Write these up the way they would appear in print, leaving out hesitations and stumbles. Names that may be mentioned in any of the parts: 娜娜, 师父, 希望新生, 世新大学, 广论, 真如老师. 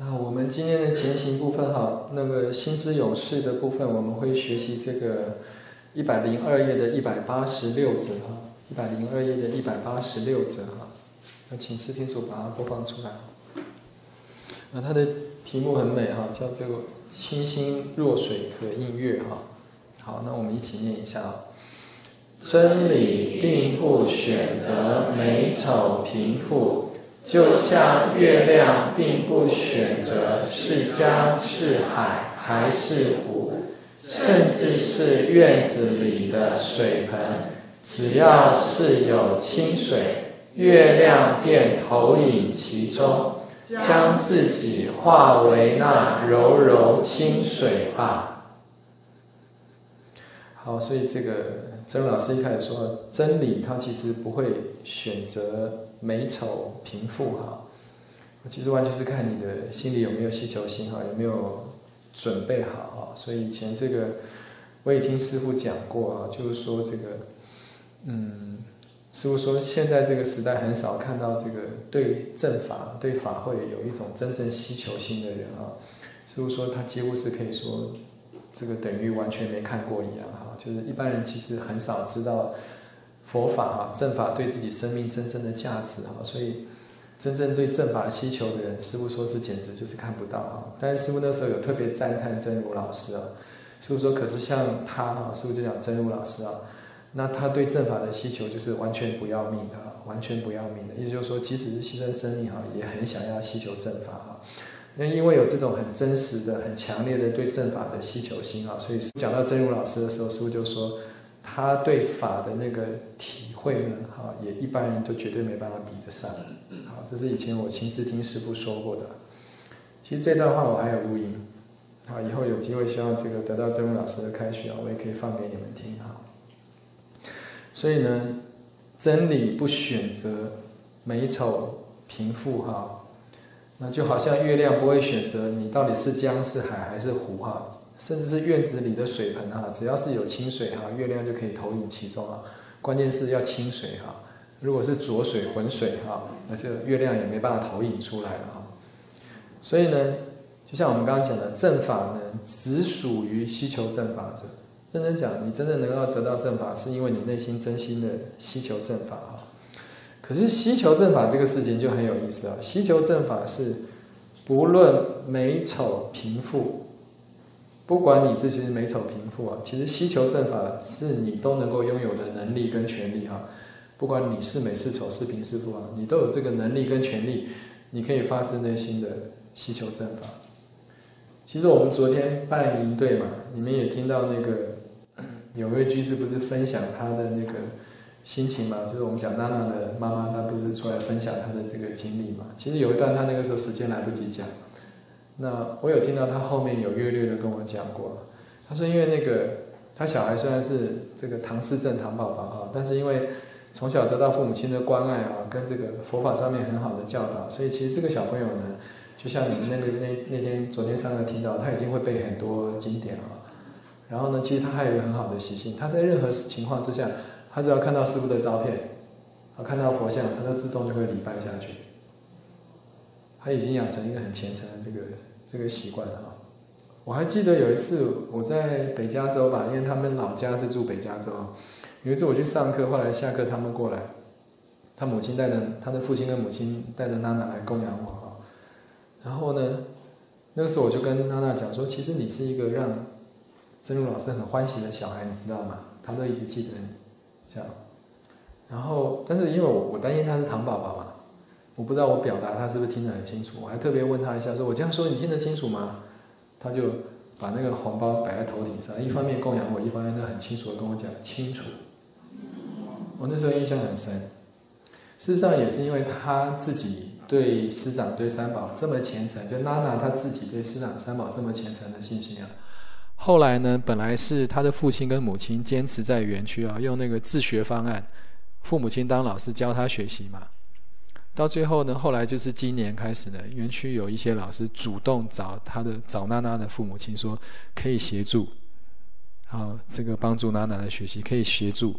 那我们今天的前行部分哈，那个心之有事的部分，我们会学习这个102页的186则哈，102页的186则哈。那请视听组把它播放出来。那它的题目很美哈，叫这个“清心若水可映月”哈。好，那我们一起念一下啊。 真理并不选择美丑贫富，就像月亮并不选择是江是海还是湖，甚至是院子里的水盆，只要是有清水，月亮便投影其中，将自己化为那柔柔清水吧。好，所以这个。 曾老师一开始说，真理它其实不会选择美丑贫富哈，其实完全是看你的心里有没有希求心哈，有没有准备好啊。所以以前这个我也听师父讲过啊，就是说这个，师父说现在这个时代很少看到这个对正法、对法会有一种真正希求心的人啊。师父说他几乎是可以说。 这个等于完全没看过一样哈，就是一般人其实很少知道佛法哈、正法对自己生命真正的价值哈，所以真正对正法希求的人，师父说是简直就是看不到哈。但是师父那时候有特别赞叹真如老师啊，师父说可是像他哈，师父就讲真如老师啊，那他对正法的希求就是完全不要命的，完全不要命的，意思就是说即使是牺牲生命哈，也很想要希求正法哈。 那因为有这种很真实的、很强烈的对正法的希求心啊，所以讲到真如老师的时候，师父就说他对法的那个体会呢，哈，也一般人就绝对没办法比得上。好，这是以前我亲自听师父说过的。其实这段话我还有录音，好，以后有机会希望这个得到真如老师的开示啊，我也可以放给你们听哈。所以呢，真理不选择美丑贫富哈。 那就好像月亮不会选择你到底是江是海还是湖哈、啊，甚至是院子里的水盆哈、啊，只要是有清水哈、啊，月亮就可以投影其中啊。关键是要清水哈、啊，如果是浊水浑水哈、啊，那这个月亮也没办法投影出来了哈、啊。所以呢，就像我们刚刚讲的，正法呢只属于希求正法者。认真讲，你真正能够得到正法，是因为你内心真心的希求正法哈、啊。 可是希求正法这个事情就很有意思啊！希求正法是不论美丑贫富，不管你自己是美丑贫富啊，其实希求正法是你都能够拥有的能力跟权利啊。不管你是美是丑是贫是富啊，你都有这个能力跟权利，你可以发自内心的希求正法。其实我们昨天办营队嘛，你们也听到那个有位居士不是分享他的那个。 心情嘛，就是我们讲娜娜的妈妈，她不是出来分享她的这个经历嘛。其实有一段她那个时候时间来不及讲，那我有听到她后面有略略的跟我讲过，她说因为那个她小孩虽然是这个唐氏症唐宝宝啊，但是因为从小得到父母亲的关爱啊，跟这个佛法上面很好的教导，所以其实这个小朋友呢，就像你们昨天上课听到，他已经会背很多经典啊。然后呢，其实他还有一个很好的习性，他在任何情况之下。 他只要看到师父的照片，看到佛像，他就自动就会礼拜下去。他已经养成一个很虔诚的这个习惯了。我还记得有一次我在北加州吧，因为他们老家是住北加州。有一次我去上课，后来下课他们过来，他的父亲跟母亲带着娜娜来供养我啊。然后呢，那个时候我就跟娜娜讲说，其实你是一个让真如老师很欢喜的小孩，你知道吗？他都一直记得你。 这样，然后，但是因为我担心他是唐宝宝嘛，我不知道我表达他是不是听得很清楚，我还特别问他一下，说我这样说你听得清楚吗？他就把那个红包摆在头顶上，一方面供养我，一方面他很清楚的跟我讲清楚。我那时候印象很深，事实上也是因为他自己对师长对三宝这么虔诚，就娜娜他自己对师长三宝这么虔诚的信心啊。 后来呢，本来是他的父亲跟母亲坚持在园区啊，用那个自学方案，父母亲当老师教他学习嘛。到最后呢，后来就是今年开始呢，园区有一些老师主动找娜娜的父母亲说，可以协助，啊，这个帮助娜娜的学习，可以协助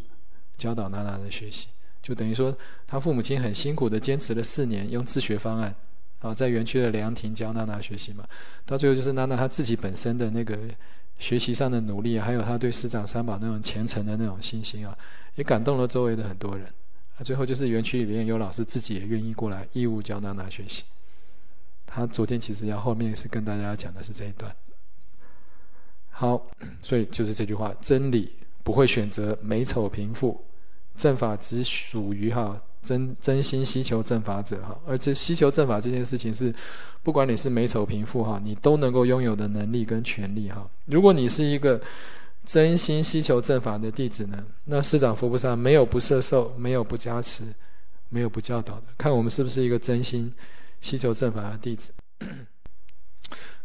教导娜娜的学习，就等于说他父母亲很辛苦的坚持了4年，用自学方案，然后在园区的凉亭教娜娜学习嘛。到最后就是娜娜她自己本身的那个学习上的努力，还有她对师长三宝那种虔诚的那种信心啊，也感动了周围的很多人。最后就是园区里面有老师自己也愿意过来义务教娜娜学习。他昨天其实要后面是跟大家讲的是这一段。好，所以就是这句话，真理不会选择美丑贫富，正法只属于真心希求正法者哈。而且希求正法这件事情是，不管你是美丑贫富哈，你都能够拥有的能力跟权利哈。如果你是一个真心希求正法的弟子呢，那师长佛菩萨没有不摄受，没有不加持，没有不教导的。看我们是不是一个真心希求正法的弟子。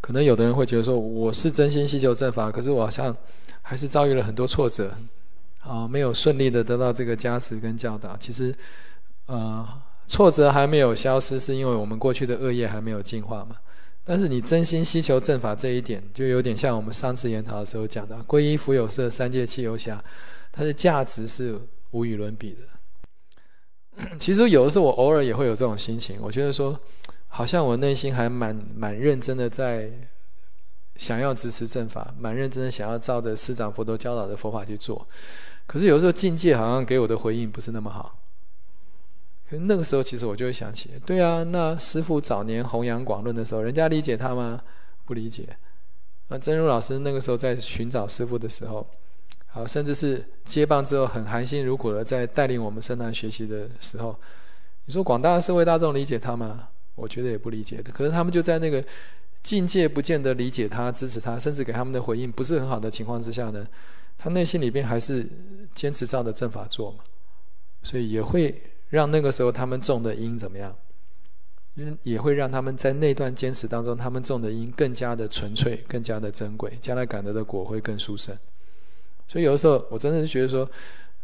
可能有的人会觉得说，我是真心希求正法，可是我好像还是遭遇了很多挫折啊，没有顺利的得到这个加持跟教导。其实挫折还没有消失，是因为我们过去的恶业还没有净化嘛。但是你真心希求正法这一点，就有点像我们上次研讨的时候讲的，皈依福有社三界器由暇，它的价值是无与伦比的。其实有的时候我偶尔也会有这种心情，我觉得说好像我内心还蛮认真的在想要支持正法，蛮认真的想要照着师长佛陀教导的佛法去做，可是有时候境界好像给我的回应不是那么好。可是那个时候其实我就会想起，对啊，那师父早年弘扬广论的时候，人家理解他吗？不理解。那真如老师那个时候在寻找师父的时候，好，甚至是接棒之后很含辛茹苦的在带领我们僧团学习的时候，你说广大的社会大众理解他吗？我觉得也不理解的。可是他们就在那个境界不见得理解他、支持他，甚至给他们的回应不是很好的情况之下呢，他内心里边还是坚持照着正法做嘛，所以也会让那个时候他们种的因怎么样，也会让他们在那段坚持当中，他们种的因更加的纯粹，更加的珍贵，将来感得的果会更殊胜。所以有的时候我真的是觉得说，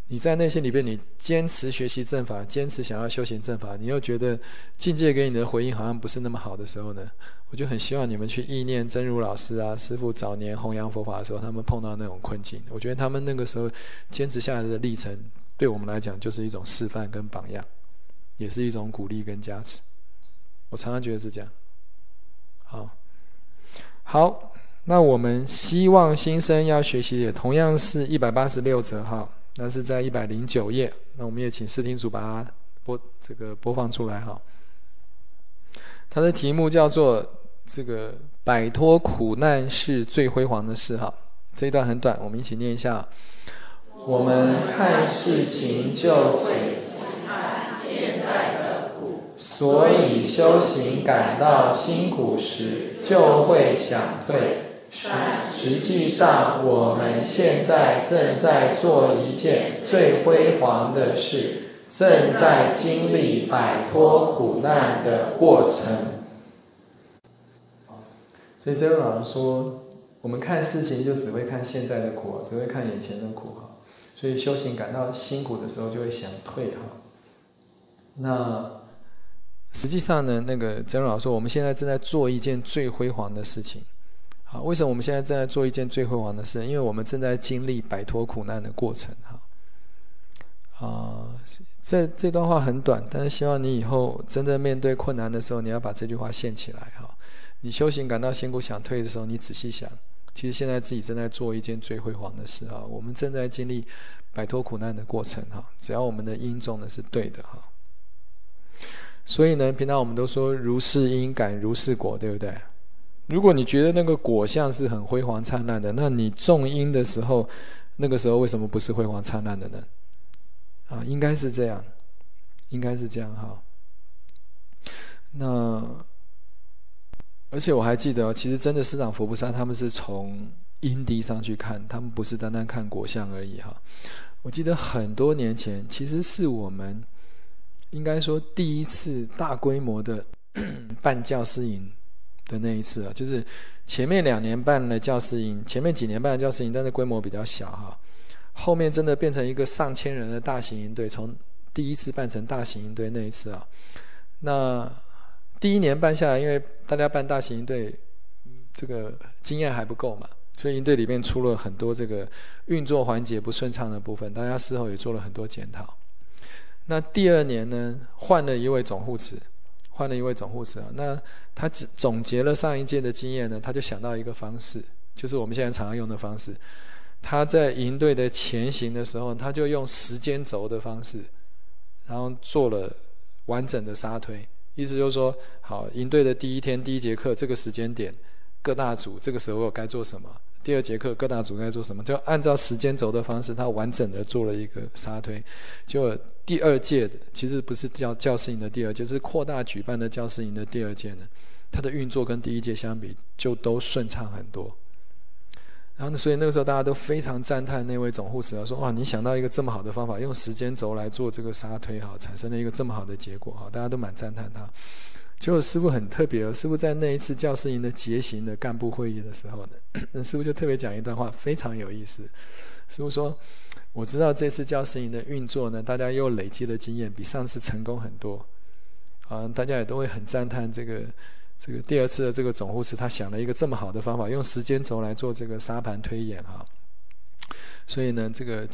你在内心里边，你坚持学习正法，坚持想要修行正法，你又觉得境界给你的回应好像不是那么好的时候呢，我就很希望你们去意念真如老师啊，师父早年弘扬佛法的时候，他们碰到那种困境，我觉得他们那个时候坚持下来的历程，对我们来讲就是一种示范跟榜样，也是一种鼓励跟加持。我常常觉得是这样。好，那我们希望新生要学习也同样是186则哈。那是在109页，那我们也请视听组把它播放出来哈。它的题目叫做这个摆脱苦难是最辉煌的事哈。这一段很短，我们一起念一下。我们看事情就只看现在的苦，所以修行感到辛苦时就会想退。实际上我们现在正在做一件最辉煌的事，正在经历摆脱苦难的过程。所以真如老师说，我们看事情就只会看现在的苦，只会看眼前的苦，所以修行感到辛苦的时候就会想退。那实际上呢，那个真如老师说，我们现在正在做一件最辉煌的事情。好，为什么我们现在正在做一件最辉煌的事？因为我们正在经历摆脱苦难的过程。这段话很短，但是希望你以后真正面对困难的时候，你要把这句话献起来。你修行感到辛苦想退的时候，你仔细想，其实现在自己正在做一件最辉煌的事。我们正在经历摆脱苦难的过程。只要我们的因种的是对的。所以呢，平常我们都说如是因感如是果，对不对？如果你觉得那个果相是很辉煌灿烂的，那你种因的时候，那个时候为什么不是辉煌灿烂的呢？应该是这样，应该是这样哈。那而且我还记得，其实真的师长佛菩萨他们是从因地上去看，他们不是单单看果相而已哈。我记得很多年前，其实是我们应该说第一次大规模的办教师营的那一次，就是前面2年办了教师营，前面几年办了教师营，但是规模比较小哈。后面真的变成一个上千人的大型营队，从第一次办成大型营队那一次啊。那第一年办下来，因为大家办大型营队这个经验还不够嘛，所以营队里面出了很多这个运作环节不顺畅的部分，大家事后也做了很多检讨。那第2年呢，换了一位总护持，换了一位总护士啊。那他总结了上一届的经验呢，他就想到一个方式，就是我们现在常用的方式。他在营队的前行的时候，他就用时间轴的方式，然后做了完整的沙推。意思就是说，好，营队的第一天第一节课这个时间点，各大组这个时候该做什么？第二节课各大组该做什么？就按照时间轴的方式，他完整的做了一个沙推。就第二届的，其实不是教师营的第二届，是扩大举办的教师营的第二届呢，它的运作跟第一届相比就都顺畅很多。然后呢，所以那个时候大家都非常赞叹那位总护士啊，说哇，你想到一个这么好的方法，用时间轴来做这个沙推哈，产生了一个这么好的结果哈，大家都蛮赞叹他。结果师父很特别哦，师父在那一次教师营的结行的干部会议的时候呢，师父就特别讲一段话，非常有意思。师父说，我知道这次教师营的运作呢，大家又累积了经验，比上次成功很多啊，大家也都会很赞叹这个第二次的这个总护士，他想了一个这么好的方法，用时间轴来做这个沙盘推演哈。所以呢，这个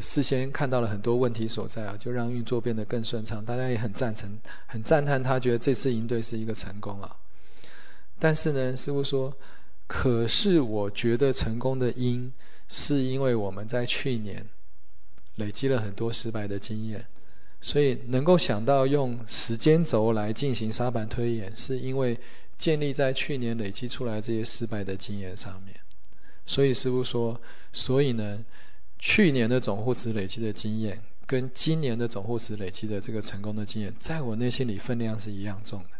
事先看到了很多问题所在啊，就让运作变得更顺畅，大家也很赞叹他，觉得这次营队是一个成功啊。但是呢，师父说，可是我觉得成功的因，是因为我们在去年累积了很多失败的经验，所以能够想到用时间轴来进行沙盘推演，是因为建立在去年累积出来这些失败的经验上面。所以师父说，所以呢，去年的总护士累积的经验跟今年的总护士累积的这个成功的经验，在我内心里分量是一样重的。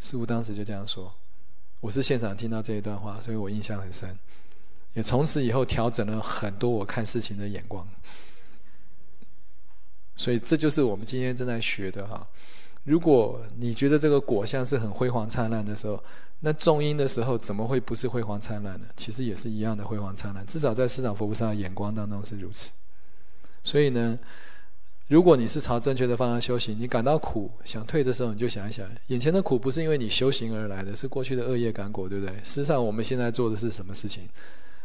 师父当时就这样说，我是现场听到这一段话，所以我印象很深，也从此以后调整了很多我看事情的眼光。所以这就是我们今天正在学的哈。如果你觉得这个果像是很辉煌灿烂的时候，那种因的时候怎么会不是辉煌灿烂呢？其实也是一样的辉煌灿烂，至少在师长佛菩萨的眼光当中是如此。所以呢，如果你是朝正确的方向修行，你感到苦想退的时候，你就想一想，眼前的苦不是因为你修行而来的，是过去的恶业感果，对不对？事实上我们现在做的是什么事情？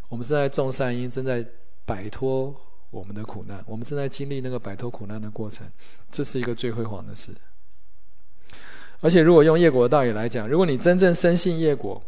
我们是在种善因，正在摆脱我们的苦难，我们正在经历那个摆脱苦难的过程，这是一个最辉煌的事。而且如果用业果的道理来讲，如果你真正深信业果，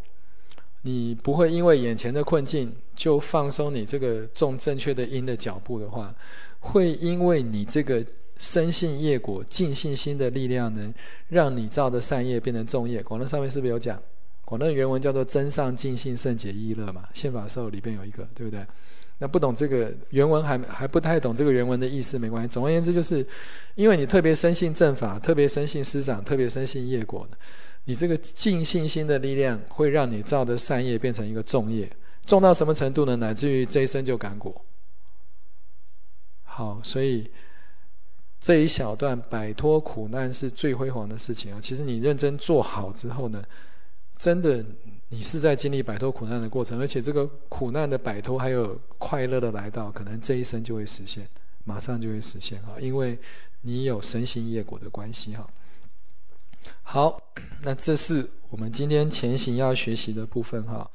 你不会因为眼前的困境就放松你这个种正确的因的脚步的话，会因为你这个深信业果尽信心的力量呢，让你造的善业变成重业。广论上面是不是有讲？广论原文叫做真上尽信圣解一乐嘛，宪法授里边有一个，对不对？那不懂这个原文还不太懂这个原文的意思没关系，总而言之就是因为你特别深信正法，特别深信师长，特别深信业果，你这个尽信心的力量会让你造的善业变成一个重业，重到什么程度呢？乃至于这一生就感果。好，所以这一小段摆脱苦难是最辉煌的事情啊。其实你认真做好之后呢，真的你是在经历摆脱苦难的过程，而且这个苦难的摆脱还有快乐的来到，可能这一生就会实现，马上就会实现啊！因为你有深信业果的关系哈。好，那这是我们今天前行要学习的部分哈。